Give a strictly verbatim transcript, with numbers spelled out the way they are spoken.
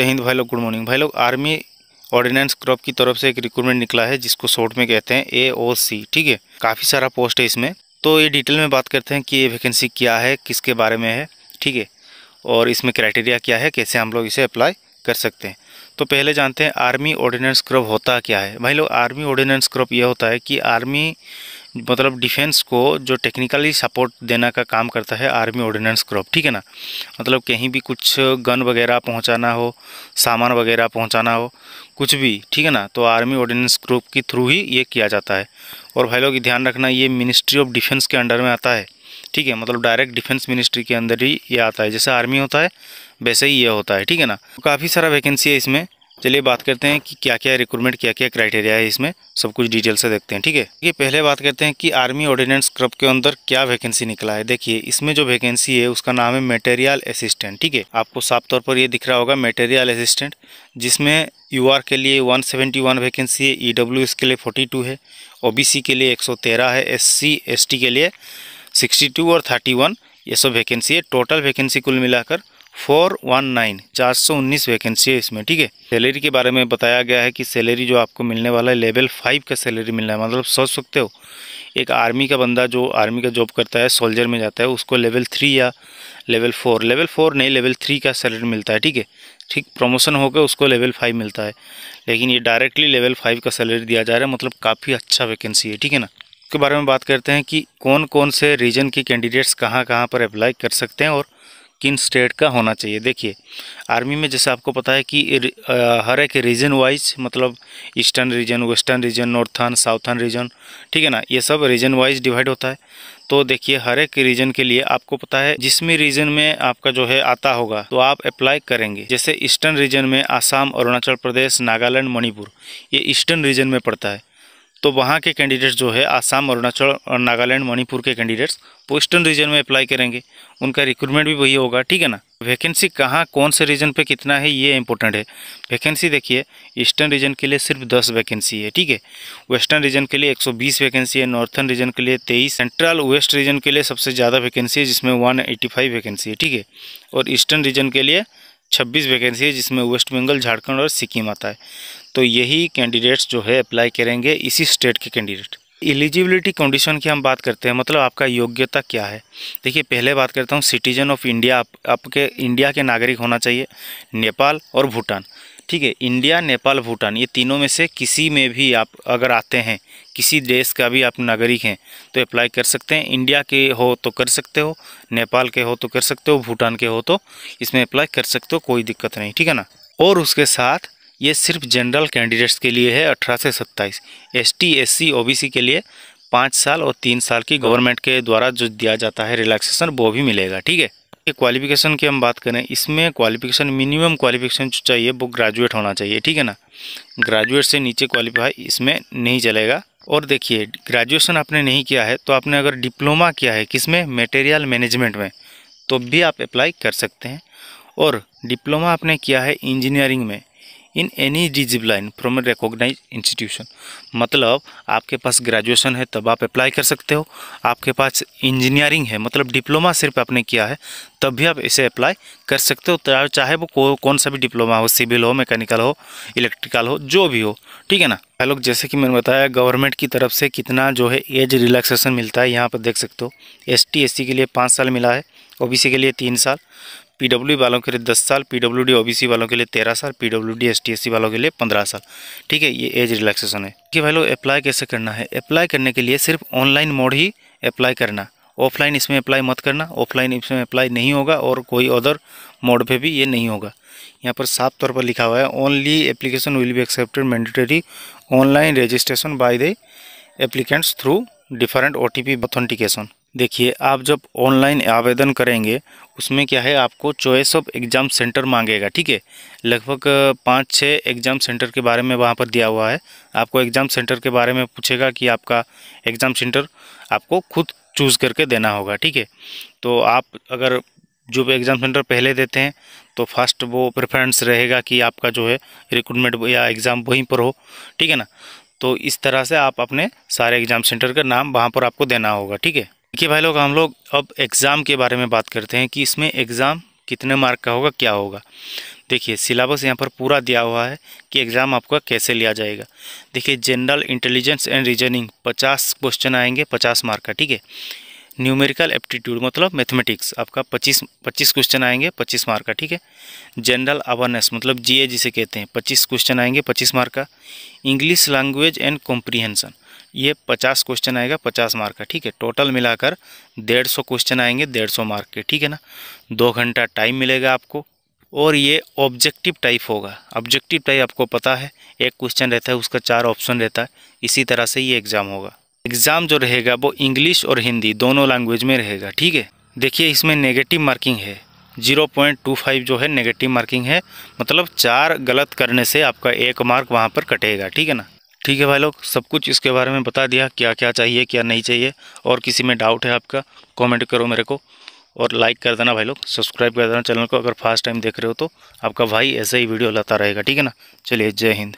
जय हिंद भाई लोग, गुड मॉर्निंग भाई लोग। आर्मी ऑर्डिनेंस क्रॉप की तरफ से एक रिक्रूटमेंट निकला है जिसको शॉर्ट में कहते हैं ए ओ सी। ठीक है, काफ़ी सारा पोस्ट है इसमें, तो ये डिटेल में बात करते हैं कि ये वैकेंसी क्या है, किसके बारे में है, ठीक है, और इसमें क्राइटेरिया क्या है, कैसे हम लोग इसे अप्लाई कर सकते हैं। तो पहले जानते हैं आर्मी ऑर्डिनेंस क्रॉप होता क्या है। भाई लोग आर्मी ऑर्डिनेंस क्रॉप यह होता है कि आर्मी मतलब डिफेंस को जो टेक्निकली सपोर्ट देना का काम करता है आर्मी ऑर्डिनेंस क्रॉप, ठीक है ना। मतलब कहीं भी कुछ गन वगैरह पहुंचाना हो, सामान वगैरह पहुंचाना हो, कुछ भी, ठीक है ना, तो आर्मी ऑर्डिनेंस क्रॉप के थ्रू ही ये किया जाता है। और भाई लोग ध्यान रखना, ये मिनिस्ट्री ऑफ डिफेंस के अंडर में आता है, ठीक है, मतलब डायरेक्ट डिफेंस मिनिस्ट्री के अंदर ही ये आता है। जैसे आर्मी होता है वैसे ही ये होता है, ठीक है ना। तो काफ़ी सारा वैकेंसी है इसमें। चलिए बात करते हैं कि क्या क्या रिक्रूटमेंट, क्या क्या क्राइटेरिया है इसमें, सब कुछ डिटेल से देखते हैं, ठीक है। ये पहले बात करते हैं कि आर्मी ऑर्डिनेंस क्रॉप के अंदर क्या वैकेंसी निकला है। देखिए इसमें जो वैकेंसी है उसका नाम है मटेरियल असिस्टेंट, ठीक है। आपको साफ तौर पर ये दिख रहा होगा मटेरियल असिस्टेंट, जिसमें यू आर के लिए एक सौ इकहत्तर वैकेंसी है, ई डब्ल्यू एस के लिए बयालीस है, ओ बी सी के लिए एक सौ तेरह है, एस सी एस टी के लिए बासठ और इकतीस, ये सब वैकेंसी है। टोटल वैकेंसी कुल मिलाकर चार सौ उन्नीस चार सौ उन्नीस वैकेंसी है इसमें, ठीक है। सैलरी के बारे में बताया गया है कि सैलरी जो आपको मिलने वाला है लेवल फाइव का सैलरी मिलना है। मतलब सोच सकते हो, एक आर्मी का बंदा जो आर्मी का जॉब करता है, सोल्जर में जाता है, उसको लेवल थ्री या लेवल फोर लेवल फोर नहीं लेवल थ्री का सैलरी मिलता है, ठीक है, ठीक। प्रमोशन होकर उसको लेवल फाइव मिलता है, लेकिन ये डायरेक्टली लेवल फाइव का सैलरी दिया जा रहा है। मतलब काफ़ी अच्छा वैकेंसी है, ठीक है ना। के बारे में बात करते हैं कि कौन कौन से रीजन के कैंडिडेट्स कहां कहां पर अप्लाई कर सकते हैं और किन स्टेट का होना चाहिए। देखिए आर्मी में जैसे आपको पता है कि हर एक रीजन वाइज, मतलब eastern region, western region, northern, southern region, ठीक है ना, ये सब रीजन वाइज डिवाइड होता है। तो देखिए हर एक रीजन के लिए आपको पता है जिस भी रीजन में आपका जो है आता होगा तो आप अप्लाई करेंगे। जैसे ईस्टर्न रीजन में आसाम, अरुणाचल प्रदेश, नागालैंड, मणिपुर, ये ईस्टर्न रीजन में पड़ता है। तो वहाँ के कैंडिडेट्स जो है आसाम, अरुणाचल और नागालैंड, मणिपुर के कैंडिडेट्स वेस्टर्न रीजन में अप्लाई करेंगे, उनका रिक्रूटमेंट भी वही होगा, ठीक है ना। वैकेंसी कहाँ कौन से रीजन पे कितना है ये इंपॉर्टेंट है। वैकेंसी देखिए ईस्टर्न रीजन के लिए सिर्फ दस वैकेंसी है, ठीक है, वेस्टर्न रीजन के लिए एक सौ बीस वैकेंसी है, नॉर्थर्न रीजन के लिए तेईस, सेंट्रल वेस्ट रीजन के लिए सबसे ज़्यादा वैकेंसी है जिसमें एक सौ पचासी वैकेंसी है, ठीक है, और ईस्टर्न रीजन के लिए छब्बीस वैकेंसी है जिसमें वेस्ट बंगाल, झारखंड और सिक्किम आता है। तो यही कैंडिडेट्स जो है अप्लाई करेंगे, इसी स्टेट के कैंडिडेट। एलिजिबिलिटी कंडीशन की हम बात करते हैं, मतलब आपका योग्यता क्या है। देखिए पहले बात करता हूँ सिटीजन ऑफ इंडिया, आप, आपके इंडिया के नागरिक होना चाहिए, नेपाल और भूटान, ठीक है। इंडिया, नेपाल, भूटान, ये तीनों में से किसी में भी आप अगर आते हैं, किसी देश का भी आप नागरिक हैं तो अप्लाई कर सकते हैं। इंडिया के हो तो कर सकते हो, नेपाल के हो तो कर सकते हो, भूटान के हो तो इसमें अप्लाई कर सकते हो, कोई दिक्कत नहीं, ठीक है ना। और उसके साथ ये सिर्फ जनरल कैंडिडेट्स के लिए है अठारह से सत्ताईस, एसटी, एससी, ओबीसी के लिए पाँच साल और तीन साल की गवर्नमेंट के द्वारा जो दिया जाता है रिलैक्सेशन वो भी मिलेगा, ठीक है। क्वालिफिकेशन की हम बात करें, इसमें क्वालिफिकेशन मिनिमम क्वालिफिकेशन जो चाहिए वो ग्रेजुएट होना चाहिए, ठीक है ना। ग्रेजुएट से नीचे क्वालिफाई इसमें नहीं चलेगा। और देखिए ग्रेजुएशन आपने नहीं किया है तो आपने अगर डिप्लोमा किया है किसमें, मटेरियल मैनेजमेंट में, तो भी आप अप्लाई कर सकते हैं। और डिप्लोमा आपने किया है इंजीनियरिंग में in any discipline from a recognise institution, मतलब आपके पास ग्रेजुएशन है तब आप अप्लाई कर सकते हो, आपके पास इंजीनियरिंग है मतलब डिप्लोमा सिर्फ आपने किया है तब भी आप इसे अप्लाई कर सकते हो, चाहे वो कौन सा भी डिप्लोमा हो, सिविल हो, मैकेनिकल हो, इलेक्ट्रिकल हो, जो भी हो, ठीक है ना। भाई लोग जैसे कि मैंने बताया गवर्नमेंट की तरफ से कितना जो है एज रिलैक्सेशन मिलता है यहाँ पर देख सकते हो। एस टी एस सी के लिए पाँच साल मिला है, ओ बी सी के लिए तीन साल, पीडब्ल्यू वालों के लिए दस साल, पीडब्ल्यूडी ओबीसी वालों के लिए तेरह साल, पीडब्ल्यूडी एसटीएससी वालों के लिए पंद्रह साल, ठीक है, ये एज रिलैक्सेशन है। कि भाई लोग अप्लाई कैसे करना है, अप्लाई करने के लिए सिर्फ ऑनलाइन मोड ही अप्लाई करना, ऑफलाइन इसमें अप्लाई मत करना, ऑफलाइन इसमें अप्लाई नहीं होगा और कोई अदर मोड पे भी ये नहीं होगा। यहाँ पर साफ तौर पर लिखा हुआ है only application will be accepted mandatory online registration by the applicants through different O T P authentication. देखिए आप जब ऑनलाइन आवेदन करेंगे उसमें क्या है, आपको चॉइस ऑफ एग्ज़ाम सेंटर मांगेगा, ठीक है। लगभग पाँच छः एग्ज़ाम सेंटर के बारे में वहाँ पर दिया हुआ है, आपको एग्ज़ाम सेंटर के बारे में पूछेगा कि आपका एग्ज़ाम सेंटर आपको खुद चूज़ करके देना होगा, ठीक है। तो आप अगर जो भी एग्ज़ाम सेंटर पहले देते हैं तो फर्स्ट वो प्रेफरेंस रहेगा कि आपका जो है रिक्रूटमेंट या एग्ज़ाम वहीं पर हो, ठीक है ना। तो इस तरह से आप अपने सारे एग्ज़ाम सेंटर का नाम वहाँ पर आपको देना होगा, ठीक है। देखिए भाई लोग हम लोग अब एग्ज़ाम के बारे में बात करते हैं कि इसमें एग्ज़ाम कितने मार्क का होगा, क्या होगा। देखिए सिलेबस यहाँ पर पूरा दिया हुआ है कि एग्ज़ाम आपका कैसे लिया जाएगा। देखिए जनरल इंटेलिजेंस एंड रीजनिंग पचास क्वेश्चन आएंगे, पचास मार्क का, ठीक है। न्यूमेरिकल एप्टीट्यूड मतलब मैथमेटिक्स आपका पच्चीस पच्चीस क्वेश्चन आएंगे, पच्चीस मार्क का, ठीक है। जनरल अवेयरनेस मतलब जीए जिसे कहते हैं, पच्चीस क्वेश्चन आएंगे, पच्चीस मार्क का। इंग्लिश लैंग्वेज एंड कॉम्प्रीहेंशन ये पचास क्वेश्चन आएगा, पचास मार्क का, ठीक है। टोटल मिलाकर डेढ़ सौ क्वेश्चन आएंगे, डेढ़ सौ मार्क के, ठीक है ना। दो घंटा टाइम मिलेगा आपको, और ये ऑब्जेक्टिव टाइप होगा। ऑब्जेक्टिव टाइप आपको पता है, एक क्वेश्चन रहता है, उसका चार ऑप्शन रहता है। इसी तरह से ये एग्ज़ाम होगा। एग्ज़ाम जो रहेगा वो इंग्लिश और हिंदी दोनों लैंग्वेज में रहेगा, ठीक है। देखिए इसमें नेगेटिव मार्किंग है, ज़ीरो पॉइंट टू फाइव जो है नेगेटिव मार्किंग है, मतलब चार गलत करने से आपका एक मार्क वहाँ पर कटेगा, ठीक है ना। ठीक है भाई लोग, सब कुछ इसके बारे में बता दिया, क्या क्या चाहिए क्या नहीं चाहिए। और किसी में डाउट है आपका, कॉमेंट करो मेरे को, और लाइक कर देना भाई लोग, सब्सक्राइब कर देना चैनल को। अगर फर्स्ट टाइम देख रहे हो तो आपका भाई ऐसे ही वीडियो लाता रहेगा, ठीक है ना। चलिए जय हिंद।